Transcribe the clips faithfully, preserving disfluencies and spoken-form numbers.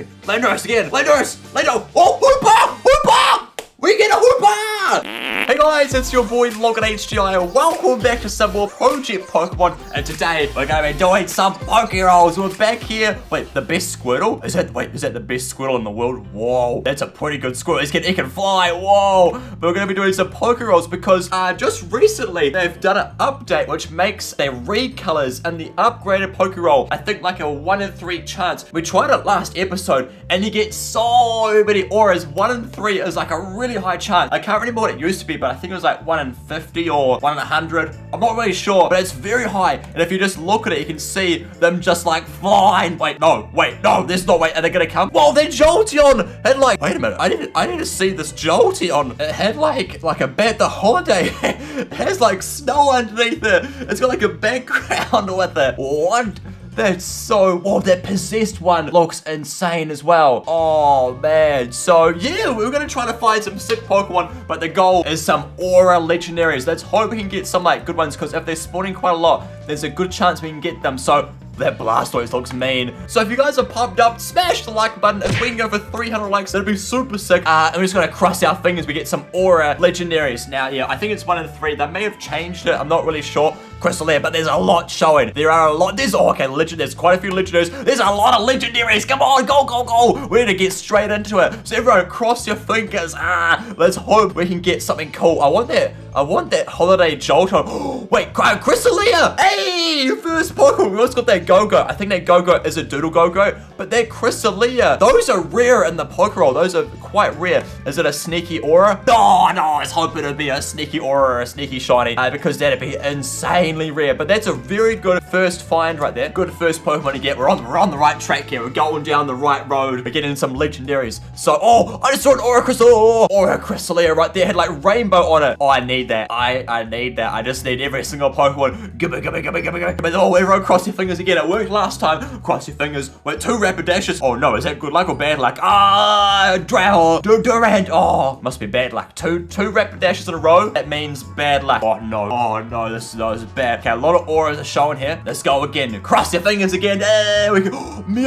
Okay. Landorus again! Landorus! Landorus! Oh! Hoopa! Hoopa! We get a Hoopa! Hey guys, it's your boy LOGinHDi. Welcome back to some more Project Pokemon. And today, we're gonna be doing some Poke Rolls. We're back here. Wait, the best Squirtle? Is that, wait, is that the best Squirtle in the world? Whoa, that's a pretty good Squirtle. It can, it can fly, whoa. But we're gonna be doing some Poke Rolls because uh, just recently, they've done an update, which makes their recolors and the upgraded Poke Roll, I think like a one in three chance. We tried it last episode, and you get so many auras. One in three is like a really high chance. I can't remember what it used to be, but I think it was like one in fifty or one in a hundred. I'm not really sure, but it's very high. And if you just look at it, you can see them just like flying. Wait, no, wait, no, there's no way. Are they gonna come? Whoa, they're Jolteon! And like, wait a minute, I didn't, I didn't see this Jolteon. It had like, like a bed, the holiday. It has like snow underneath it. It's got like a background with it. What? That's so, oh, that possessed one looks insane as well. Oh, man. So, yeah, we're going to try to find some sick Pokemon, but the goal is some Aura legendaries. Let's hope we can get some, like, good ones, because if they're spawning quite a lot, there's a good chance we can get them. So, that Blastoise looks mean. So if you guys are pumped up, smash the like button. If we can go for three hundred likes, that'd be super sick. Uh, I'm just gonna cross our fingers we get some Aura legendaries. Now, yeah, I think it's one in three. They may have changed it. I'm not really sure. Crystal Air, but there's a lot showing. There are a lot. There's, oh, okay, legend. There's quite a few legendaries. There's a lot of legendaries. Come on, go, go, go. We're gonna get straight into it. So everyone, cross your fingers. Ah, let's hope we can get something cool. I want that. I want that holiday Jolteon. Wait, Crystal Air. Hey, first Pokemon. We also got that Go-Go. I think that Go-Go is a Doodle Go-Go, but that Cresselia, those are rare in the Pokeroll. Those are quite rare. Is it a sneaky aura? Oh, no, I was hoping it'd be a sneaky aura or a sneaky shiny uh, because that'd be insanely rare, but that's a very good first find right there. Good first Pokemon to get. We're on, we're on the right track here. We're going down the right road. We're getting some legendaries. So, oh, I just saw an Aura Crystal. Aura Cresselia right there. It had like rainbow on it. Oh, I need that. I, I need that. I just need every single Pokemon. Gimme, gimme, gimme, gimme, gimme. Oh, everyone cross your fingers again. It worked last time. Cross your fingers. Wait, two rapid dashes. Oh no, is that good luck or bad luck? Ah, Drow, Durant. Oh, must be bad luck. Two, two rapid dashes in a row. That means bad luck. Oh no, oh no, this, no, this is bad. Okay, a lot of auras are showing here. Let's go again. Cross your fingers again. There we go. Mew.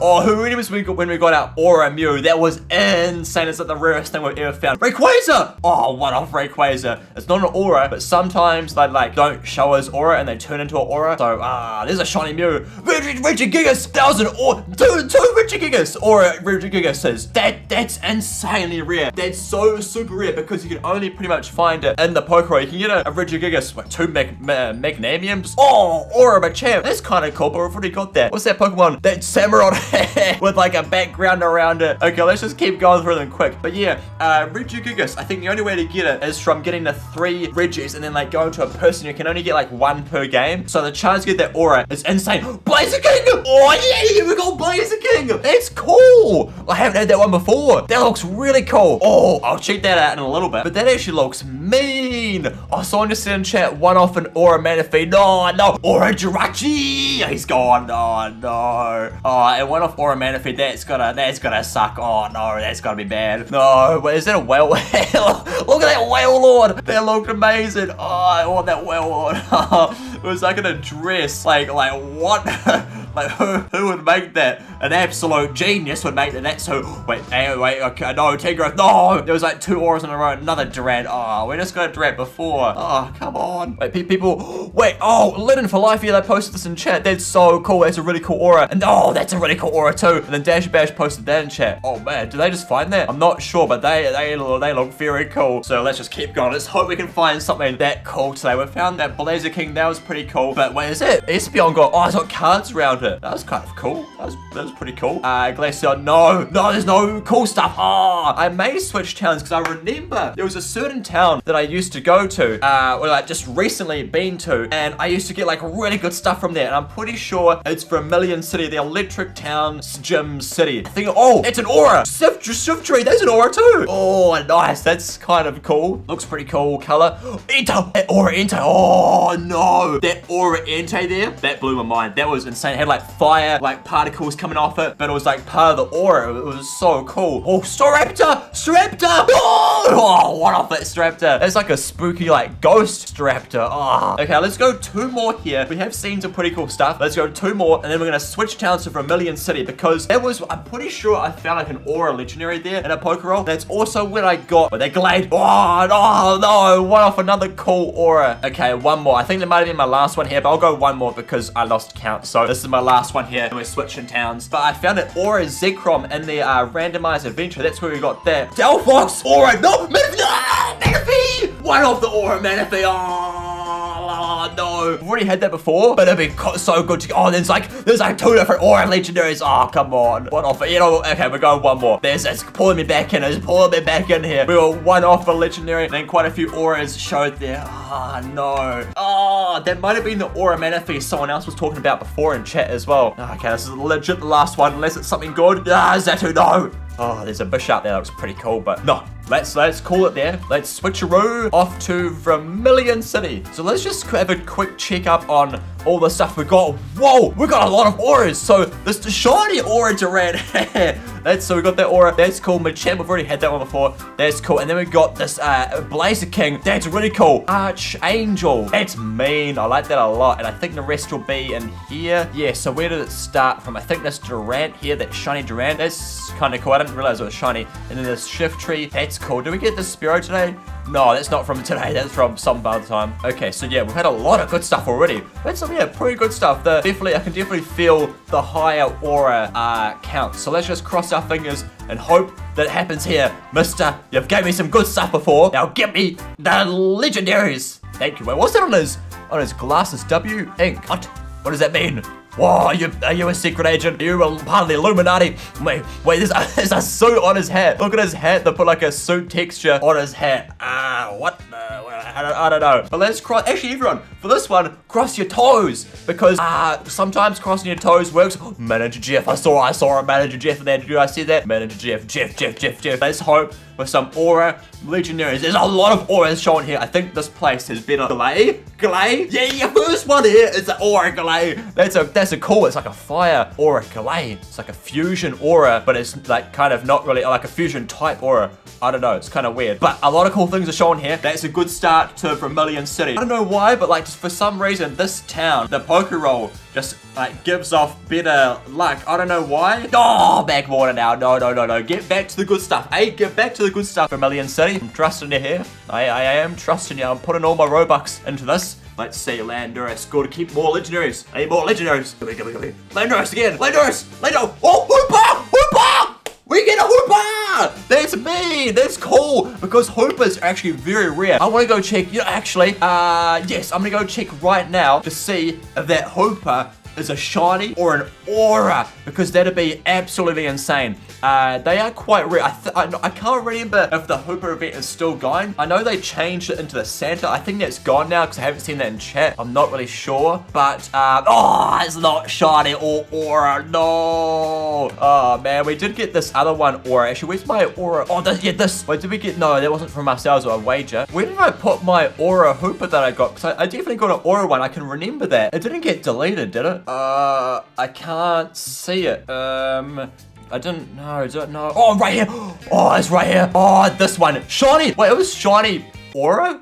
Oh, who remembers when we got our Aura Mew? That was insane. It's like the rarest thing we've ever found. Rayquaza. Oh, one off Rayquaza. It's not an aura, but sometimes they like don't show us aura and they turn into an aura. So ah, there's a shiny Mew. Regigigas, thousand or two, two Regigigas or Regigigas says that that's insanely rare. That's so super rare because you can only pretty much find it in the Pokeroy. You can get a, a Regigigas, what, two Mag Ma Magnamiums? Oh, or a Machamp. That's kind of cool, but we've already got that. What's that Pokemon? That Samurott with like a background around it. Okay, let's just keep going through them quick. But yeah, uh, Regigigas, I think the only way to get it is from getting the three Regis and then like going to a person. You can only get like one per game. So the chance to get that aura is insane. Blaziken! Oh yeah, we got Blaziken! That's cool! I haven't had that one before. That looks really cool. Oh, I'll check that out in a little bit. But that actually looks mean. Oh, someone just said in chat, one off an Aura Manaphy. No, no. Aura Jirachi! He's gone. Oh, no. Oh, and one off Aura Manaphy. That's gonna, that's gonna suck. Oh, no. That's gonna be bad. No. Wait, is that a whale? Look at that whale lord. That looked amazing. Oh, I want that whale lord. It was like an address. Like, like, what? Like who, who would make that? An absolute genius would make that. That's who. Wait, anyway, okay, no, Tigreal, no! There was like two auras in a row, another Durant. Oh, we just got a Durant before. Oh, come on. Wait, pe people, wait, oh, Linen for Life, yeah, they posted this in chat. That's so cool, that's a really cool aura. And oh, that's a really cool aura too. And then Dash Bash posted that in chat. Oh man, did they just find that? I'm not sure, but they, they, they look very cool. So let's just keep going. Let's hope we can find something that cool today. We found that Blaziken, that was pretty cool. But wait, is it? Espeon got, oh, it's cards around it. That was kind of cool. That was, that was pretty cool. Uh, Glaceon, no, no, there's no cool stuff. Ah, oh, I may switch towns because I remember there was a certain town that I used to go to, uh, or like just recently been to, and I used to get like really good stuff from there. And I'm pretty sure it's Vermilion City, the Electric Town Gym City. I think, oh, it's an aura. Siftree, there's an aura too. Oh, nice. That's kind of cool. Looks pretty cool color. Entei, that aura Entei. Oh no, that aura Entei there. That blew my mind. That was insane. It had like fire, like particles coming off it, but it was like part of the aura. It was so cool. Oh, Staraptor! Staraptor! Oh! Oh, what of it, Staraptor? It's like a spooky, like, ghost Staraptor. Oh. Okay, let's go two more here. We have seen some pretty cool stuff. Let's go two more, and then we're going to switch towns to Vermilion City, because that was, I'm pretty sure I found, like, an Aura Legendary there and a Poke Roll. That's also what I got, but they glade. Oh, no, no. One off another cool Aura. Okay, one more. I think that might have been my last one here, but I'll go one more because I lost count. So this is my last one here, and we're switching towns. But I found an Aura Zekrom in the uh, randomized adventure. That's where we got that. Delphox Aura. No, Manaphy. Ah, Manaphy. One off the Aura Manaphy. Oh. Oh, no. We've already had that before, but it'd be so good to go. Oh, there's like, there's like two different Aura Legendaries. Oh, come on. One off. You know, okay, we're going one more. There's, it's pulling me back in. It's pulling me back in here. We were one off a Legendary, and then quite a few Auras showed there. Ah, oh, no. Oh, that might have been the Aura Manaphy someone else was talking about before in chat as well. Okay, this is legit the last one, unless it's something good. Ah, Zatu, no. Oh, there's a bush out there that looks pretty cool, but no. Let's let's call it there. Let's switcheroo off to Vermilion City. So let's just have a quick check up on all the stuff we got. Whoa, we got a lot of auras. So this the shiny Aura Durant. That's so we got that Aura. That's cool. Machamp, we've already had that one before. That's cool. And then we got this uh, Blazer King. That's really cool. Archangel. That's mean. I like that a lot. And I think the rest will be in here. Yeah. So where did it start from? I think this Durant here, that shiny Durant. That's kind of cool. I didn't realize it was shiny. And then this Shift Tree. That's cool. Did we get the Spearow today? No, that's not from today. That's from some other time. Okay, so yeah, we've had a lot of good stuff already. That's some, yeah, pretty good stuff. The, definitely, I can definitely feel the higher aura uh, count. So let's just cross our fingers and hope that it happens here. Mister, you've gave me some good stuff before. Now get me the legendaries. Thank you. Wait, what's that on his, on his glasses? W ink. What? What does that mean? Whoa, are you, are you a secret agent? Are you a part of the Illuminati? Wait, wait, there's a, there's a suit on his hat. Look at his hat. They put like a suit texture on his hat. Ah, uh, what the? I don't, I don't know. But let's cross, actually everyone, for this one, cross your toes. Because uh, sometimes crossing your toes works. Oh, Manager Jeff, I saw, I saw a Manager Jeff in there. Did I see that? Manager Jeff, Jeff, Jeff, Jeff, Jeff. Let's hope with some aura legendaries. There's a lot of auras shown here. I think this place has been a glade. Glade? Yeah, your first one here is an aura glade. That's a, that's That's a cool, it's like a fire aura glade. It's like a fusion aura, but it's like kind of not really like a fusion type aura. I don't know, it's kind of weird. But a lot of cool things are shown here. That's a good start to Vermilion City. I don't know why, but like just for some reason, this town, the Pokeroy, just like gives off better luck. I don't know why. Oh, back water now. No, no, no, no. Get back to the good stuff. Hey, get back to the good stuff, Vermilion City. I'm trusting you here. I, I am trusting you. I'm putting all my Robux into this. Let's see, Landorus. Good, keep more legendaries. I need more legendaries. Come here, come here, come here. Landorus again. Landorus. Landorus. Oh, Hoopa! Hoopa! We get a Hoopa! That's me. That's cool. Because Hoopas are actually very rare. I want to go check. You know, actually, uh, yes, I'm going to go check right now to see if that Hoopa is a shiny or an aura, because that'd be absolutely insane. Uh, they are quite rare. I, th I, I can't remember if the Hooper event is still going. I know they changed it into the Santa. I think that's gone now because I haven't seen that in chat. I'm not really sure, but uh, oh, it's not shiny or aura. No. Oh man, we did get this other one aura. Actually, where's my aura? Oh, this, yeah, this. Wait, did we get? No, that wasn't from ourselves or a wager. Where did I put my aura Hooper that I got? Because I, I definitely got an aura one. I can remember that. It didn't get deleted, did it? Uh, I can't see it. Um, I didn't know, I don't know. Oh, right here. Oh, it's right here. Oh, this one. Shiny. Wait, it was shiny aura?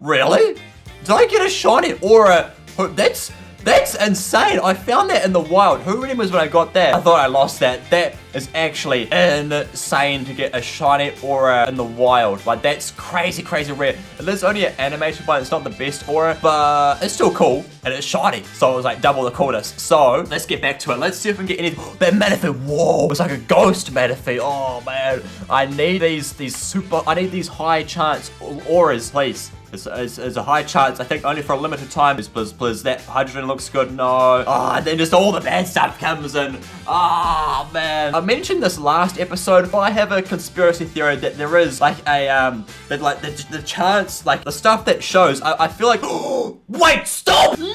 Really? Did I get a shiny aura? That's, that's insane. I found that in the wild. Who remembers when I got that? I thought I lost that. That is actually insane to get a shiny aura in the wild. Like, that's crazy, crazy rare. And there's only an animation one. It's not the best aura, but it's still cool. And it's shiny. So it was like double the coolest. So let's get back to it. Let's see if we can get anything. Oh, that Manaphy. Whoa. It's like a ghost Manaphy. Oh, man. I need these, these super, I need these high chance auras, please. It's, it's a high chance. I think only for a limited time. Please, please, please. That hydrogen looks good. No. Oh, and then just all the bad stuff comes in. Oh, man. I mentioned this last episode, but I have a conspiracy theory that there is like a, um, that like the, the chance, like the stuff that shows, I, I feel like, oh, wait, stop. No,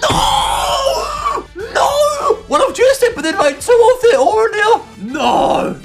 no. What I've just said, but then my two off their aura now. No.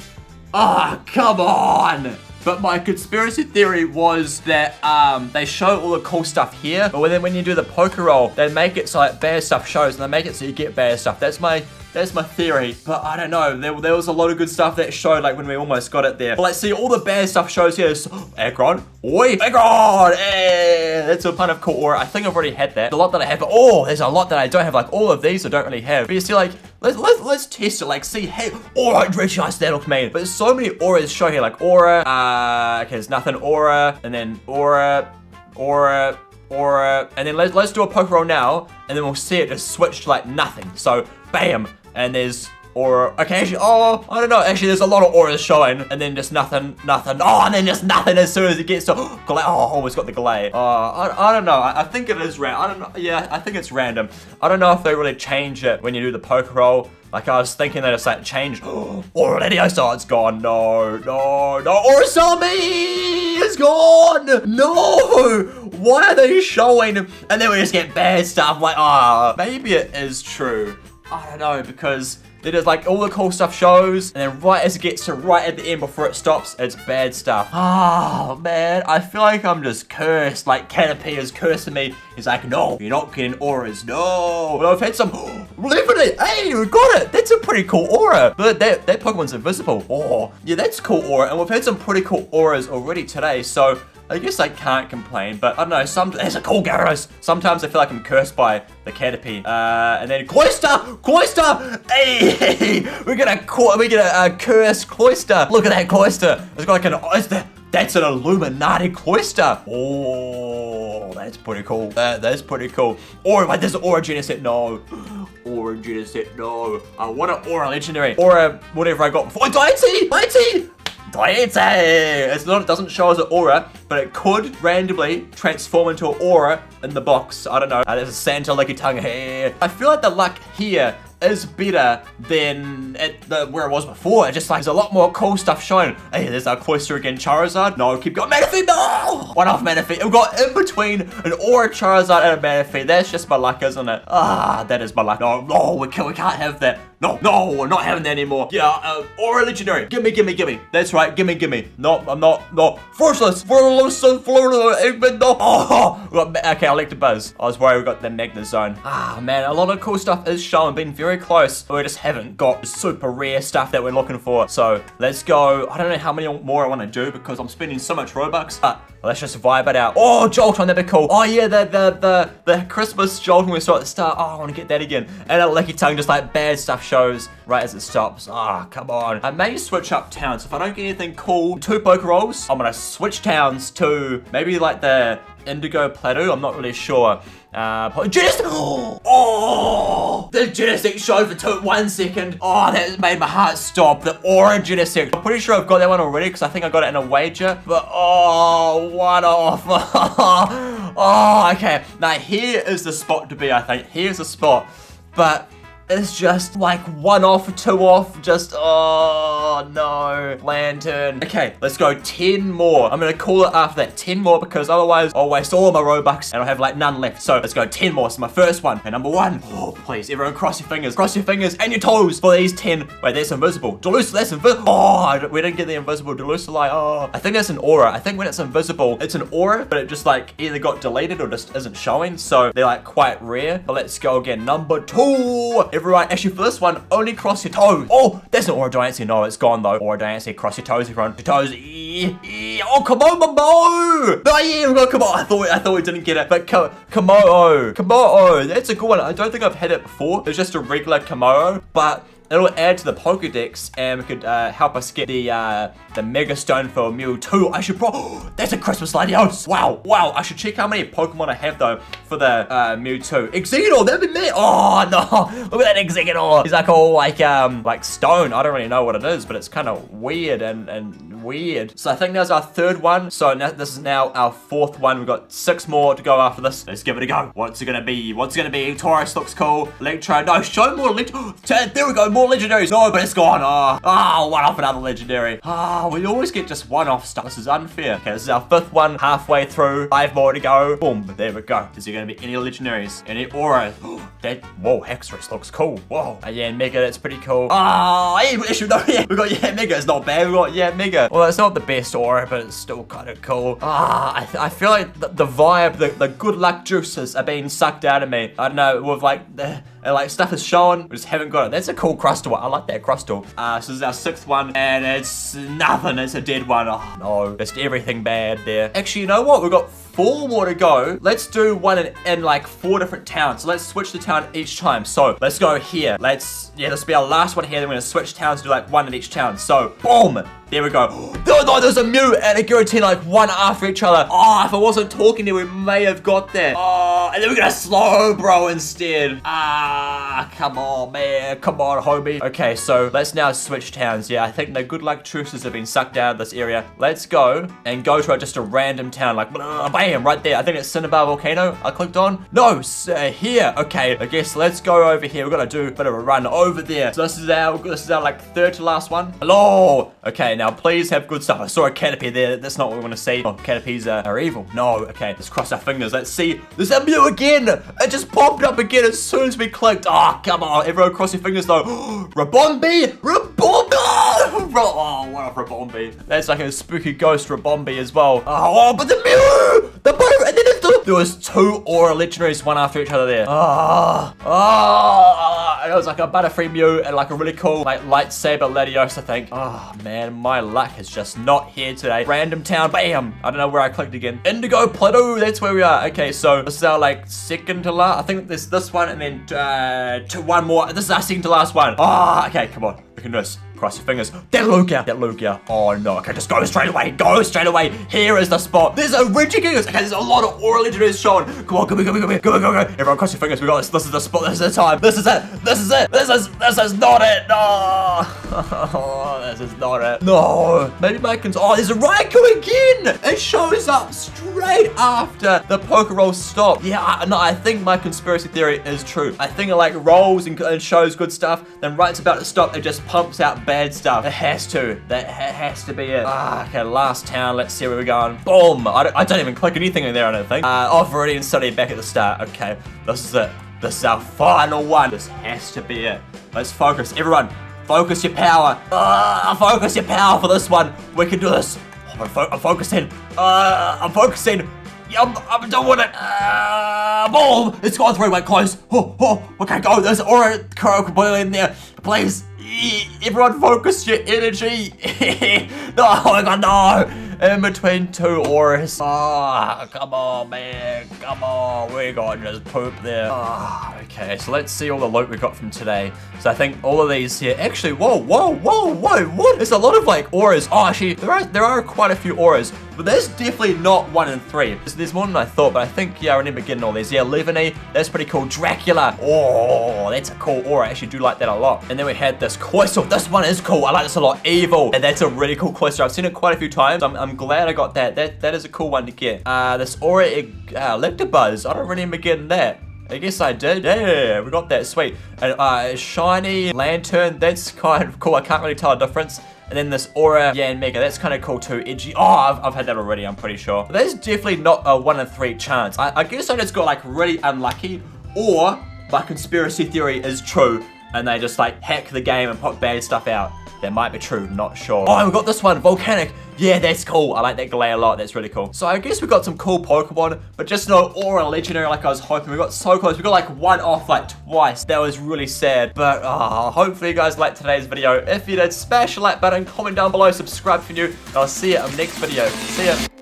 Ah, oh, come on. But my conspiracy theory was that um, they show all the cool stuff here, but then when you do the Poke Roll, they make it so like bad stuff shows, and they make it so you get bad stuff. That's my that's my theory. But I don't know. There, there was a lot of good stuff that showed, like when we almost got it there. But let's see, all the bad stuff shows here. So, Aggron, oi, Aggron, eh, that's a pun of cool aura. I think I've already had that. The lot that I have, but oh, there's a lot that I don't have. Like all of these, I don't really have. But you see, like. Let's, let's, let's test it, like, see, hey, aura, recognize that old man. But so many auras show here, like aura, uh, okay, there's nothing, aura, and then aura, aura, aura, and then let's, let's do a poke roll now, and then we'll see it just switch to, like, nothing. So, bam, and there's aura, okay, actually, oh, I don't know, actually, there's a lot of auras showing, and then just nothing, nothing, oh, and then just nothing as soon as it gets to, oh, always got the glare. Oh, I, I don't know, I, I think it is random, I don't know, yeah, I think it's random. I don't know if they really change it when you do the poke roll. Like, I was thinking that it's like changed. Oh, Aureliosaur's it's gone. No, no, no. Orasami is gone. No. Why are they showing? And then we just get bad stuff. Like, ah, oh, maybe it is true. I don't know, because it is like all the cool stuff shows, and then right as it gets to right at the end before it stops, it's bad stuff. Oh man, I feel like I'm just cursed. Like Caterpie is cursing me. He's like, no, you're not getting auras, no. But I've had some, Lemonade, hey, we got it. That's a pretty cool aura. But that, that Pokemon's invisible. Oh, yeah, that's cool aura. And we've had some pretty cool auras already today, so I guess I can't complain, but I don't know, some, there's a cool Gyarados. Sometimes I feel like I'm cursed by the Caterpie. Uh, and then Cloyster, Cloyster, hey, we're gonna, we're gonna uh, curse Cloyster. Look at that Cloyster. It's got like an, it's the, that's an Illuminati Cloyster. Oh, that's pretty cool. That, that's pretty cool. Or, wait, there's an Aura Genesect, no. Aura Genesect, no. I want an Aura Legendary. Aura, whatever I got before. Oh, Diancie, Diancie. It's not, it doesn't show as an aura, but it could randomly transform into an aura in the box. I don't know. Uh, there's a Santa Licky Tongue here. I feel like the luck here is better than at the where it was before. It just like there's a lot more cool stuff shown. Hey, there's our Cloyster again, Charizard. No, keep going. Manaphy, no! One off Manaphy. We've got in between an Aura Charizard and a Manaphy. That's just my luck, isn't it? Ah, that is my luck. No, no, we can't, we can't have that. No, no, we're not having that anymore. Yeah, uh, Aura Legendary. Gimme, gimme, gimme. That's right, gimme, gimme. No, I'm not, no. Forceless, Forceless, Forceless, no. Oh, okay, I'll let the buzz. I was worried we got the Magnezone. Ah, man, a lot of cool stuff is shown. Been very close, but we just haven't got super rare stuff that we're looking for. So let's go. I don't know how many more I want to do because I'm spending so much Robux, but let's just vibe it out. Oh, Jolteon, that'd be cool. Oh yeah, the the the, the Christmas Jolteon we saw at the start. Oh, I want to get that again. And a Licky Tongue, just like bad stuff shows right as it stops. Ah, oh, come on. I may switch up towns. If I don't get anything cool, two Poke Rolls, I'm gonna switch towns to maybe like the Indigo Plateau. I'm not really sure. Uh, Genesect! Oh! The Genesect showed for two, one second. Oh, that made my heart stop. The Aura Genesect. I'm pretty sure I've got that one already because I think I got it in a wager. But, oh, one off. Oh, okay. Now, here is the spot to be, I think. Here's the spot. But it's just like one off, two off, just, oh no, Lantern. Okay, let's go ten more. I'm gonna call it after that, ten more, because otherwise I'll waste all of my Robux and I'll have like none left. So let's go ten more, so my first one, and number one. Oh, please, everyone cross your fingers, cross your fingers and your toes for these ten. Wait, that's invisible. Delusa, that's invisible. Oh, we didn't get the invisible Delusa. Oh, I think that's an aura. I think when it's invisible, it's an aura, but it just like either got deleted or just isn't showing. So they're like quite rare, but let's go again. Number two. Everyone, actually for this one, only cross your toes. Oh, that's an Aura Diancie. No, it's gone though. Aura Diancie, cross your toes, everyone. Your toes. Yeah, yeah. Oh, Komomo! Oh yeah, we got Komodo. I thought I thought we didn't get it, but Komodo, Komodo. That's a good one. I don't think I've had it before. It's just a regular Komodo, but it'll add to the Pokedex and it could uh, help us get the uh, the Mega Stone for Mewtwo. I should probably, oh, that's a Christmas Latios. Wow, wow, I should check how many Pokemon I have though for the uh, Mewtwo. Exeggutor, that'd be me. Oh no, look at that Exeggutor. He's like all like, um, like stone. I don't really know what it is, but it's kind of weird and, and weird. So I think that's our third one. So now, this is now our fourth one. We've got six more to go after this. Let's give it a go. What's it gonna be? What's it gonna be? Taurus looks cool. Electro, no, show more Electro. There we go. More legendaries. No, but it's gone. Oh, oh, one off another legendary. Ah, oh, we always get just one off stuff. This is unfair. Okay, this is our fifth one. Halfway through. Five more to go. Boom. There we go. Is there going to be any legendaries? Any aura? That, whoa, Hexorus looks cool. Whoa. Uh, yeah, Mega, that's pretty cool. Ah, oh, yeah, we got, yeah, Mega. It's not bad. We got, yeah, Mega. Well, it's not the best aura, but it's still kind of cool. Ah, I, th I feel like the, the vibe, the, the good luck juices are being sucked out of me. I don't know, with like, the, like stuff is showing, we just haven't got it. That's a cool crustal. I like that crustal. Uh, so this is our sixth one, and it's nothing. It's a dead one. Oh, no. Just everything bad there. Actually, you know what? We've got four more to go. Let's do one in, in like four different towns. So let's switch the town each time. So let's go here. Let's, yeah, this will be our last one here. Then we're gonna switch towns, do like one in each town. So, boom! There we go. No, no, there's a Mew and a Giratina like one after each other. Oh, if I wasn't talking there, we may have got that. Oh, and then we're gonna Slowbro instead. Ah, come on, man. Come on, homie. Okay, so let's now switch towns. Yeah, I think the good luck truces have been sucked out of this area. Let's go and go to just a random town. Like, bam, right there. I think it's Cinnabar Volcano I clicked on. No, uh, here. Okay, I guess let's go over here. We're gonna do a bit of a run over there. So this is our, this is our like third to last one. Hello. Okay, now. Now, please have good stuff. I saw a Caterpie there. That's not what we want to see. Oh, Caterpies are, are evil. No. Okay, let's cross our fingers. Let's see. There's a Mew again. It just popped up again as soon as we clicked. Oh, come on. Everyone cross your fingers, though. Rabombi! Rabombi! Oh, what a Rabombi. That's like a spooky ghost Rabombi as well. Oh, but the Mew! The Mew! And then it's the... There was two Aura Legendaries, one after each other there. Oh, oh. It was like a Butterfree Mew and like a really cool like lightsaber Latios, I think. Oh, man. My My luck is just not here today. Random town, bam! I don't know where I clicked again. Indigo Plateau, that's where we are. Okay, so this is our like second to last. I think there's this one and then uh, two, one more. This is our second to last one. Ah, oh, okay, come on. We can do this. Cross your fingers. That Lugia. That Lugia. Oh no. Okay, just go straight away. Go straight away. Here is the spot. There's a Regigigas. Okay, there's a lot of Aura Legendaries shown. Come on, come on, come on, come on, come on, come on. Everyone cross your fingers. We got this. This is the spot. This is the time. This is it. This is it. This is this is not it. No. This is not it. No. Maybe my cons. Oh, there's a Raikou again. It shows up straight after the Poke Rolls stop. Yeah, I, no, I think my conspiracy theory is true. I think it like rolls and, and shows good stuff. Then right about to stop, it just pumps out bad stuff. It has to. That ha has to be it. Ah, okay, last town. Let's see where we're going. Boom! I don't, I don't even click anything in there, I don't think. Uh, oh, Viridian City back at the start. Okay, this is it. This is our final one. This has to be it. Let's focus. Everyone, focus your power. Uh, focus your power for this one. We can do this. Oh, I'm, fo I'm focusing. Uh, I'm focusing. I don't want it. Uh, boom! It's gone through. Wait, close. Oh, oh, okay, go. There's Aura Curl in there. Please. Everyone focus your energy. No, oh my god, no. In between two auras. Oh, come on, man. Come on. We're going to just poop there. Oh, okay, so let's see all the loot we got from today. So I think all of these here. Actually, whoa, whoa, whoa, whoa, what? There's a lot of like auras. Oh, actually, there are, there are quite a few auras. But there's definitely not one in three. There's, there's more than I thought, but I think, yeah, I remember getting all these. Yeah, Levany, that's pretty cool. Dracula, oh, that's a cool aura. I actually do like that a lot. And then we had this Cloyster. This one is cool. I like this a lot. Evil, and that's a really cool Cloyster. I've seen it quite a few times. I'm, I'm glad I got that. That That is a cool one to get. Uh, this aura, uh, Electabuzz. I don't remember getting that. I guess I did. Yeah, we got that. Sweet. And uh, Shiny Lantern, that's kind of cool. I can't really tell a difference. And then this Aura, yeah, and Mega, that's kind of cool too. Edgy. Oh, I've, I've had that already, I'm pretty sure. But that's definitely not a one in three chance. I, I guess I just got like really unlucky, or my conspiracy theory is true, and they just like hack the game and pop bad stuff out. That might be true, not sure. Oh, we got this one, Volcanic. Yeah, that's cool. I like that glare a lot. That's really cool. So I guess we got some cool Pokemon, but just no Aura Legendary like I was hoping. We got so close. We got like one off like twice. That was really sad. But oh, hopefully you guys liked today's video. If you did, smash the like button, comment down below, subscribe if you're new, and I'll see you in the next video. See ya.